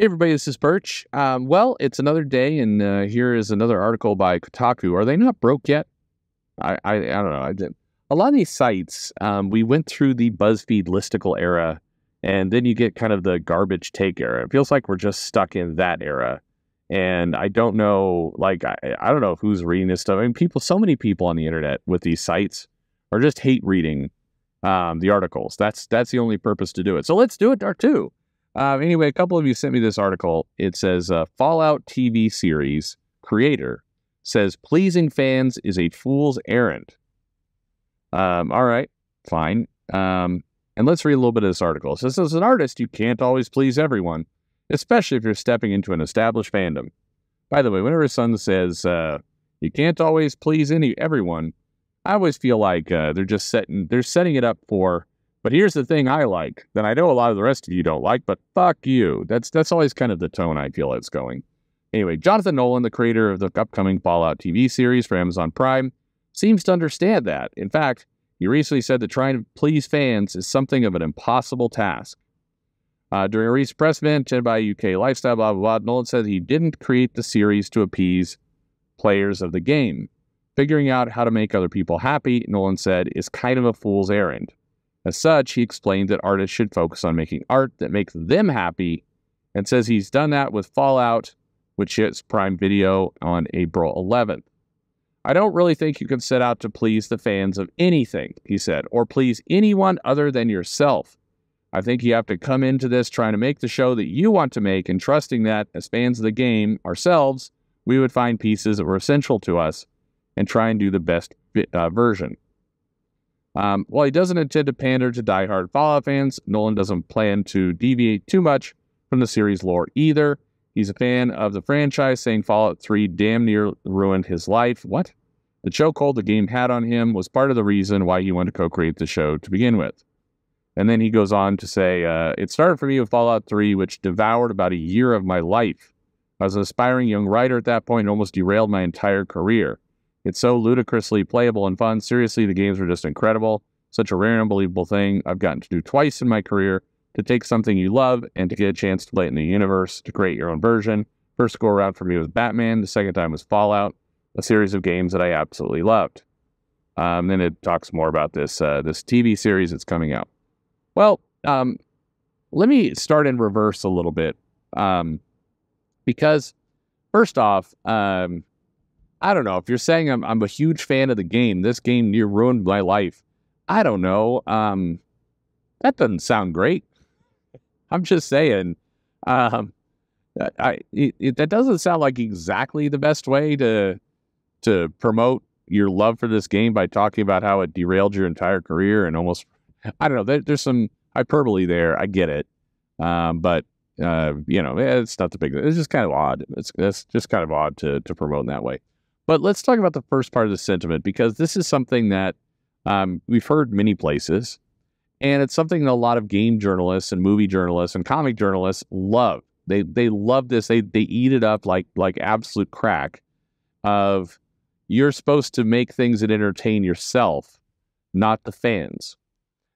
Hey everybody, this is Birch. Well, it's another day, and here is another article by Kotaku. Are they not broke yet? I don't know. I didn't. A lot of these sites, we went through the BuzzFeed listicle era, and then you get kind of the garbage take era. It feels like we're just stuck in that era, and I don't know. Like I don't know who's reading this stuff. I mean, so many people on the internet with these sites are just hate reading the articles. That's the only purpose to do it. So let's do it, too. Anyway, a couple of you sent me this article. It says, Fallout TV series creator says pleasing fans is a fool's errand. All right, fine. And let's read a little bit of this article. It says, as an artist, you can't always please everyone, especially if you're stepping into an established fandom. By the way, whenever Sun says, you can't always please everyone, I always feel like they're just setting it up for, but here's the thing I like that I know a lot of the rest of you don't like, but fuck you. That's always kind of the tone I feel it's going. Anyway, Jonathan Nolan, the creator of the upcoming Fallout TV series for Amazon Prime, seems to understand that. In fact, he recently said that trying to please fans is something of an impossible task. During a recent press event by UK Lifestyle, blah, blah, blah, Nolan said he didn't create the series to appease players of the game. Figuring out how to make other people happy, Nolan said, is kind of a fool's errand. As such, he explained that artists should focus on making art that makes them happy, and says he's done that with Fallout, which hits Prime Video on April 11th. I don't really think you can set out to please the fans of anything, he said, or please anyone other than yourself. I think you have to come into this trying to make the show that you want to make, and trusting that, as fans of the game ourselves, we would find pieces that were essential to us and try and do the best version. While he doesn't intend to pander to diehard Fallout fans, Nolan doesn't plan to deviate too much from the series lore either. He's a fan of the franchise, saying Fallout 3 damn near ruined his life. What? The chokehold the game had on him was part of the reason why he wanted to co-create the show to begin with. And then he goes on to say, it started for me with Fallout 3, which devoured about a year of my life. I was an aspiring young writer at that point and almost derailed my entire career. It's so ludicrously playable and fun. Seriously, the games were just incredible. Such a rare and unbelievable thing I've gotten to do twice in my career, to take something you love and to get a chance to play it in the universe, to create your own version. First go around for me was Batman. The second time was Fallout, a series of games that I absolutely loved. Then it talks more about this, this TV series that's coming out. Well, let me start in reverse a little bit. Because first off, I don't know. If you're saying I'm a huge fan of the game, this game near ruined my life, I don't know. That doesn't sound great. I'm just saying. That doesn't sound like exactly the best way to promote your love for this game, by talking about how it derailed your entire career and almost, I don't know. There's some hyperbole there. I get it. But you know, it's not the big thing. It's just kind of odd. It's just kind of odd to promote in that way. But let's talk about the first part of the sentiment, because this is something that we've heard many places, and it's something that a lot of game journalists and movie journalists and comic journalists love. They love this. They eat it up like absolute crack. Of, you're supposed to make things that entertain yourself, not the fans.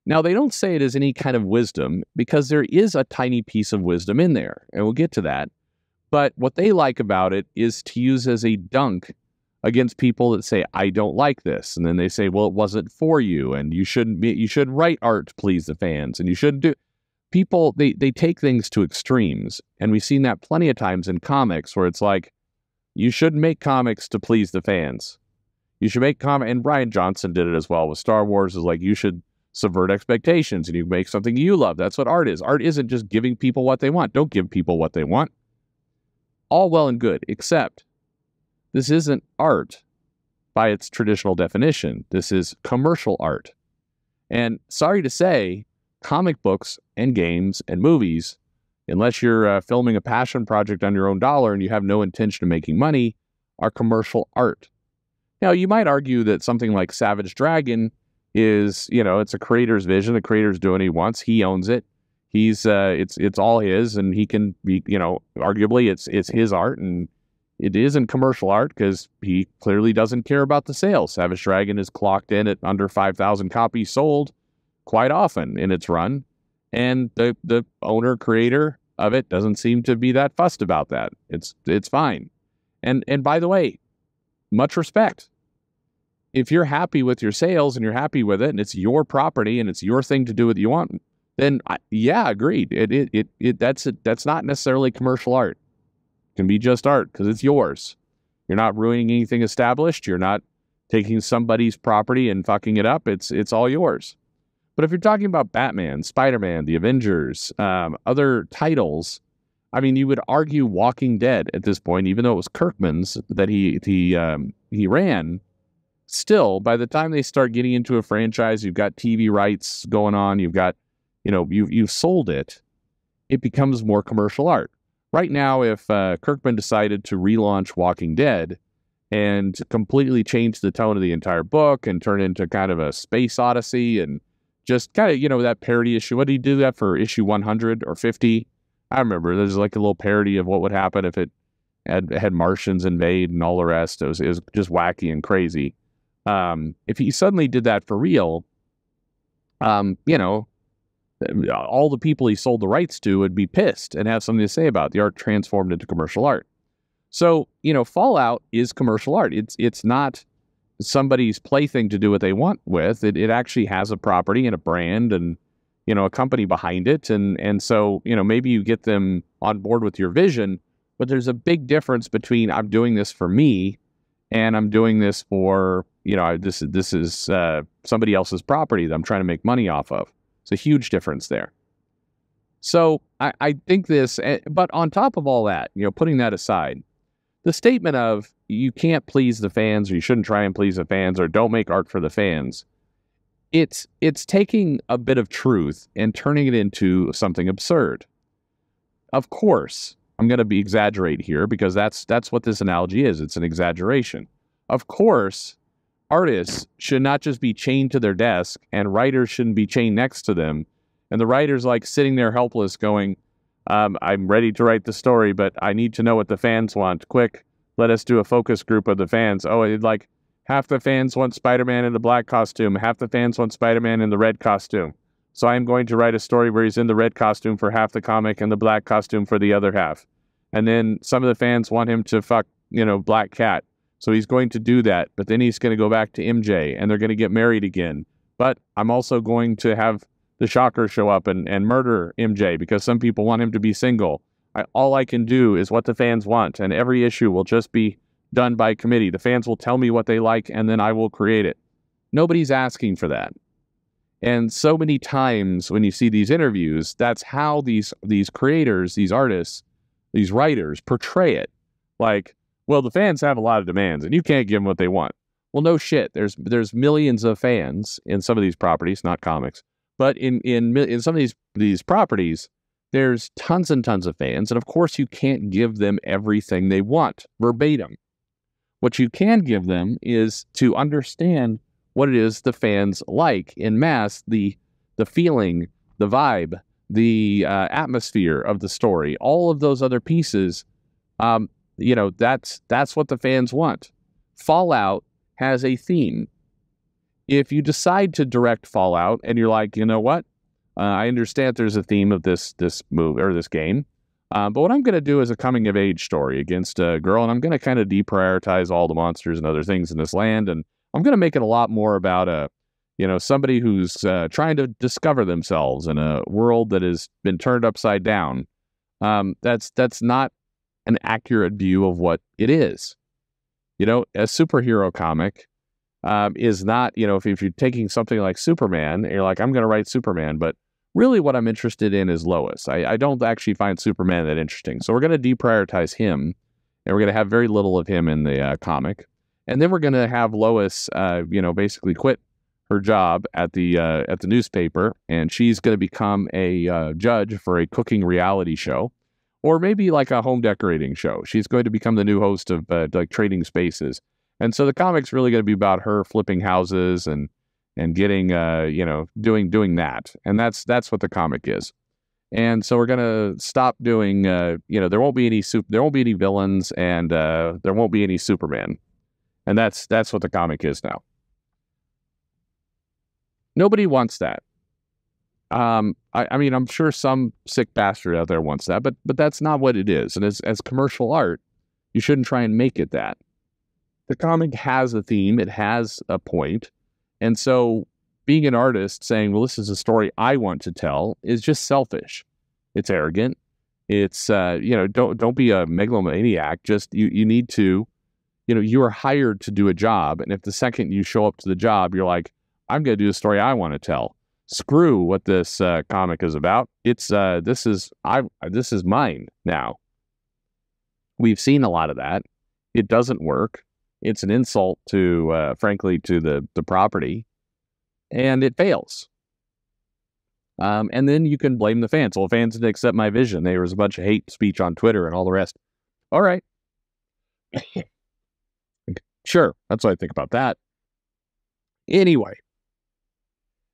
Now, they don't say it as any kind of wisdom, because there is a tiny piece of wisdom in there, and we'll get to that. But what they like about it is to use as a dunk against people that say, I don't like this. And then they say, well, it wasn't for you, and you should write art to please the fans, and you should do. People, they take things to extremes, and we've seen that plenty of times in comics, where it's like, you should make comics to please the fans. You should make comics, and Rian Johnson did it as well with Star Wars, is like, you should subvert expectations, and you make something you love. That's what art is. Art isn't just giving people what they want. Don't give people what they want. All well and good, except this isn't art by its traditional definition. This is commercial art. And sorry to say, comic books and games and movies, unless you're filming a passion project on your own dollar and you have no intention of making money, are commercial art. Now, you might argue that something like Savage Dragon is, you know, it's a creator's vision. The creator's doing what he wants. He owns it. He's, it's all his, and he can be, you know, arguably it's his art, and it isn't commercial art because he clearly doesn't care about the sales. Savage Dragon is clocked in at under 5,000 copies sold quite often in its run. And the owner, creator, of it doesn't seem to be that fussed about that. It's fine. And by the way, much respect. If you're happy with your sales and you're happy with it and it's your property and it's your thing to do what you want, then yeah, agreed. That's not necessarily commercial art. It can be just art because it's yours. You're not ruining anything established. You're not taking somebody's property and fucking it up. It's all yours. But if you're talking about Batman, Spider-Man, the Avengers, other titles, I mean, you would argue Walking Dead at this point, even though it was Kirkman's that he ran. Still, by the time they start getting into a franchise, you've got TV rights going on. You've got, you've sold it. It becomes more commercial art. Right now, if Kirkman decided to relaunch Walking Dead and completely change the tone of the entire book and turn it into kind of a space odyssey and just kind of, that parody issue. What did he do that for issue 100 or 50? I remember there's like a little parody of what would happen if it had Martians invade and all the rest. It was just wacky and crazy. If he suddenly did that for real, all the people he sold the rights to would be pissed and have something to say about it. The art transformed into commercial art. So, Fallout is commercial art. It's not somebody's plaything to do what they want with. It actually has a property and a brand and, a company behind it. And so, maybe you get them on board with your vision, but there's a big difference between I'm doing this for me and I'm doing this for, this is somebody else's property that I'm trying to make money off of. It's a huge difference there. So I think this, but on top of all that, putting that aside, the statement of you can't please the fans or you shouldn't try and please the fans or don't make art for the fans, it's taking a bit of truth and turning it into something absurd. Of course, I'm going to be exaggerate here because that's what this analogy is. It's an exaggeration. Of course, artists should not just be chained to their desk and writers shouldn't be chained next to them. And the writer's like sitting there helpless going, I'm ready to write the story, but I need to know what the fans want. Quick, let us do a focus group of the fans. Oh, like half the fans want Spider-Man in the black costume. Half the fans want Spider-Man in the red costume. So I'm going to write a story where he's in the red costume for half the comic and the black costume for the other half. And then some of the fans want him to fuck, Black Cat. So he's going to do that, but then he's going to go back to MJ and they're going to get married again. But I'm also going to have the Shocker show up and murder MJ because some people want him to be single. All I can do is what the fans want, and every issue will just be done by committee. The fans will tell me what they like, and then I will create it. Nobody's asking for that. And so many times when you see these interviews, that's how these creators, these artists, these writers portray it. Like, well, the fans have a lot of demands, and you can't give them what they want. Well, no shit. There's millions of fans in some of these properties, not comics. But in some of these properties, there's tons and tons of fans. And of course, you can't give them everything they want verbatim. What you can give them is to understand what it is the fans like en masse, the feeling, the vibe, the atmosphere of the story, all of those other pieces. That's what the fans want. Fallout has a theme. If you decide to direct Fallout and you're like, you know what, I understand there's a theme of this movie or this game, but what I'm going to do is a coming of age story against a girl, and I'm going to kind of deprioritize all the monsters and other things in this land, and I'm going to make it a lot more about somebody who's trying to discover themselves in a world that has been turned upside down. That's not an accurate view of what it is. A superhero comic. Is not, if you're taking something like Superman, you're like, I'm going to write Superman, but really what I'm interested in is Lois. I don't actually find Superman that interesting. So we're going to deprioritize him, and we're going to have very little of him in the comic. And then we're going to have Lois, basically quit her job at the newspaper, and she's going to become a judge for a cooking reality show, or maybe like a home decorating show. She's going to become the new host of like Trading Spaces. And so the comic's really going to be about her flipping houses and getting, doing that. And that's what the comic is. And so we're going to stop doing, there won't be any villains, and there won't be any Superman. And that's what the comic is now. Nobody wants that. I mean, I'm sure some sick bastard out there wants that, but that's not what it is. And as commercial art, you shouldn't try and make it that. The comic has a theme, it has a point. And so being an artist saying, well, this is a story I want to tell is just selfish. It's arrogant. It's, you know, don't be a megalomaniac. Just you need to, you know, you are hired to do a job. And if the second you show up to the job, you're like, I'm going to do the story I want to tell. Screw what this comic is about. It's this is mine now. We've seen a lot of that. It doesn't work. It's an insult to, frankly, to the property, and it fails. And then you can blame the fans. Well, fans didn't accept my vision. There was a bunch of hate speech on Twitter and all the rest. All right. Sure. That's what I think about that. Anyway,